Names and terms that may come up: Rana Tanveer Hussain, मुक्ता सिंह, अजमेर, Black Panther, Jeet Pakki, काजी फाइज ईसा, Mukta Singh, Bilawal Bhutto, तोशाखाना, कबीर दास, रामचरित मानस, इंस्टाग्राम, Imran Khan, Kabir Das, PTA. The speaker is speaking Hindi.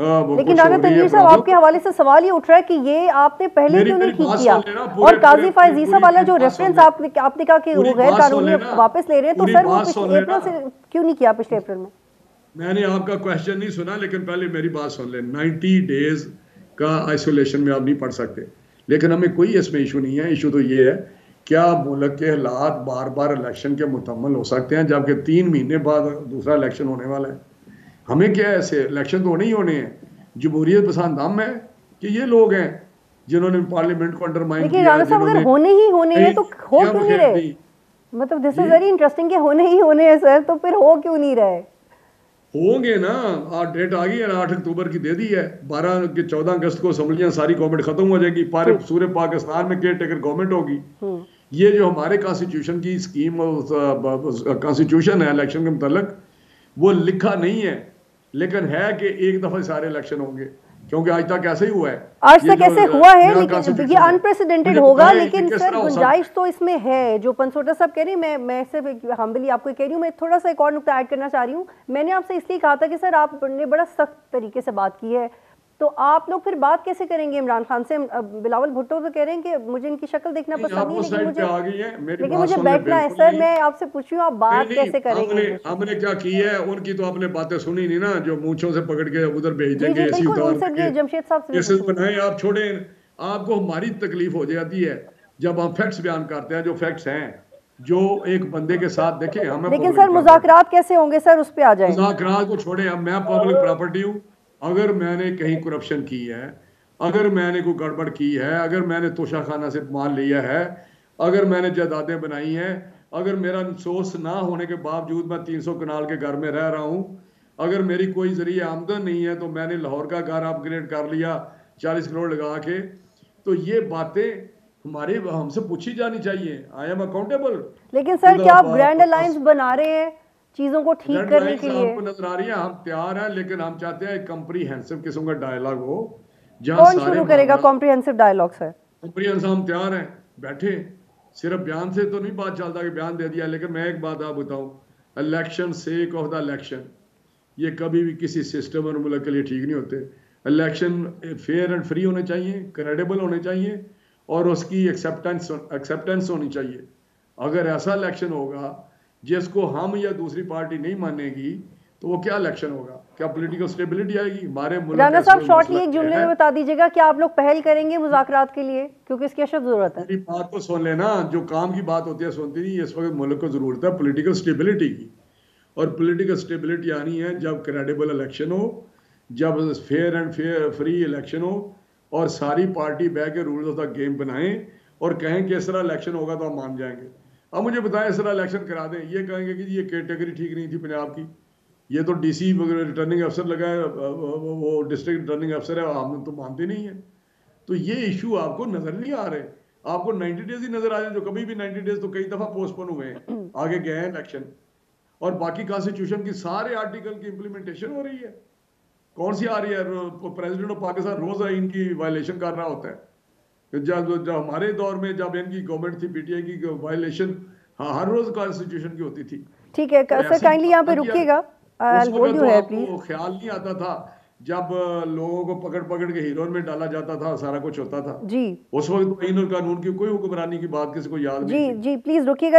लेकिन अगर तनवीर साहब आपके हवाले से सवाल ये उठ रहा है कि ये आपने पहले क्यों नहीं ठीक किया, और काजी फाइज ईसा वाला जो रेफरेंस आपने कहा कि वो गैर कानूनी वापस ले रहे हैं, तो सर वो पिछले अप्रैल से क्यों नहीं किया? पिछले अप्रैल में मैंने आपका क्वेश्चन नहीं सुना, लेकिन पहले मेरी बात सुन लें। 90 डेज का आइसोलेशन में आप नहीं पढ़ सकते, लेकिन हमें कोई इसमें इशू नहीं है। इशू तो ये है क्या मुल्क के हालात बार बार इलेक्शन के मुकम्मल हो सकते हैं, जबकि 3 महीने बाद दूसरा इलेक्शन होने वाला है। हमें क्या है, ऐसे इलेक्शन तो नहीं होने हैं। जमहूरियत पसंद हम है कि ये लोग हैं जिन्होंने पार्लियामेंट को अंडरमाइन किया। अगर होने ही होने हैं तो हो क्यों नहीं रहे? मतलब दिस इज वेरी इंटरेस्टिंग, होने ही होने हैं सर, तो फिर हो क्यों नहीं रहे? होंगे ना, आज डेट आ गई है 8 अक्टूबर की दे दी है, 12 के 14 अगस्त को असम्बलियाँ सारी गवर्नमेंट खत्म हो जाएगी, पूरे पाकिस्तान में केयर टेकर गवर्नमेंट होगी। ये जो हमारे कॉन्स्टिट्यूशन की स्कीम, कॉन्स्टिट्यूशन है इलेक्शन के मुतल्लिक, वो लिखा नहीं है, लेकिन है कि एक दफा सारे इलेक्शन होंगे, क्योंकि आज तक ऐसे ही हुआ है, आज तक ऐसे हुआ है, लेकिन ये अनप्रेसिडेंटेड होगा। लेकिन सर गुंजाइश तो इसमें है, जो पंसोटा साहब कह रही, मैं सिर्फ हम्बली आपको कह रही हूँ। मैं थोड़ा सा एक और नुकता ऐड करना चाह रही हूँ। मैंने आपसे इसलिए कहा था कि सर आपने बड़ा सख्त तरीके से बात की है, तो आप लोग फिर बात कैसे करेंगे इमरान खान से? बिलावल भुट्टो तो कह रहे हैं कि मुझे इनकी शक्ल देखना पसंद नहीं, लेकिन मुझे बैठना है। सर मैं आपसे पूछूं, आप बात कैसे करेंगे? हमने क्या की है, उनकी तो आपने बातें सुनी नहीं ना, जो मूंछों से पकड़ के उधर भेज देंगे। बनाए आप छोड़े, आपको हमारी तकलीफ हो जाती है जब हम फैक्ट्स बयान करते हैं, जो फैक्ट्स हैं, जो एक बंदे के साथ देखे हमें। लेकिन सर मुज़ाकरात कैसे होंगे सर, उस पर आ जाए। मुज़ाकरात को छोड़े, मैं पब्लिक प्रॉपर्टी हूँ। अगर मैंने कहीं करप्शन की है, अगर मैंने कोई गड़बड़ की है, अगर मैंने तोशाखाना से माल लिया है, अगर मैंने जायदादें बनाई हैं, अगर मेरा सोर्स ना होने के बावजूद मैं 300 कनाल के घर में रह रहा हूँ, अगर मेरी कोई जरिए आमदन नहीं है, तो मैंने लाहौर का घर अपग्रेड कर लिया 40 करोड़ लगा के, तो ये बातें हमारे हमसे पूछी जानी चाहिए। I am accountable. लेकिन सर क्या आप ग्रैंड अलायंस बना रहे हैं चीजों को ठीक करने के लिए? आपको नजर आ रही है, हम तैयार हैं, लेकिन हम चाहते हैं कॉम्प्रिहेंसिव किस्म का डायलॉग हो। कौन शुरू करेगा कॉम्प्रिहेंसिव डायलॉग सर? कॉम्प्रिहेंसिव हम तैयार हैं, बैठे। सिर्फ बयान से तो नहीं बात चलता कि बयान दे दिया, लेकिन मैं एक बात आप बताऊं, election sake of the election ये कभी भी किसी सिस्टम और मुल्क के लिए ठीक नहीं होते। इलेक्शन फेयर एंड फ्री होने चाहिए, क्रेडिबल होने चाहिए, और उसकी एक्सेप्टेंस होनी चाहिए। अगर ऐसा इलेक्शन होगा जिसको हम या दूसरी पार्टी नहीं मानेगी, तो वो क्या इलेक्शन होगा? क्या पॉलिटिकल स्टेबिलिटी आएगी हमारे मुल्क में? राणा साहब शॉर्टली एक जुमले में बता दीजिएगा, क्या आप लोग पहल करेंगे मुज़ाकरात के लिए, क्योंकि इसकी अशद जरूरत है। मेरी बात को सुन लेना, जो काम की बात होती है सुनती नहीं। इस वक्त मुल्क को जरूरत है पॉलिटिकल स्टेबिलिटी की, और पॉलिटिकल स्टेबिलिटी आनी है जब क्रेडिबल इलेक्शन हो, जब फेयर एंड फ्री इलेक्शन हो, और सारी पार्टी बैठ के रूल्स ऑफ द गेम बनाएं और कहें कि इस तरह इलेक्शन होगा तो हम मान जाएंगे। अब मुझे बताएं इस तरह इलेक्शन करा दें, ये कहेंगे कि ये कैटेगरी ठीक नहीं थी पंजाब की, ये तो डीसी रिटर्निंग अफसर लगा है, वो डिस्ट्रिक्ट रिटर्निंग अफसर है, हम तो मानते नहीं है। तो ये इशू आपको नज़र नहीं आ रहे, आपको 90 डेज ही नज़र आ रहे, जो कभी भी 90 डेज तो कई दफ़ा पोस्टपोन हुए हैं, आगे गए हैं इलेक्शन, और बाकी कॉन्स्टिट्यूशन की सारे आर्टिकल की इम्प्लीमेंटेशन हो रही है। कौन सी आ रही है? प्रेजिडेंट ऑफ पाकिस्तान रोज़ इनकी वायलेशन कर रहा होता है। जब हमारे दौर में जब इनकी गवर्नमेंट थी, पीटीए की वायलेशन हर रोज कॉन्स्टिट्यूशन की होती थी। ठीक है सर, काइंडली यहाँ पे रुकिएगा, ख्याल नहीं आता था जब लोगों को पकड़ पकड़ के हीरोन में डाला जाता था, सारा कुछ होता था जी। उस वक्त आईन और कानून की कोई हुक्मरानी की बात किसी को याद नहीं। जी प्लीज रुकिएगा।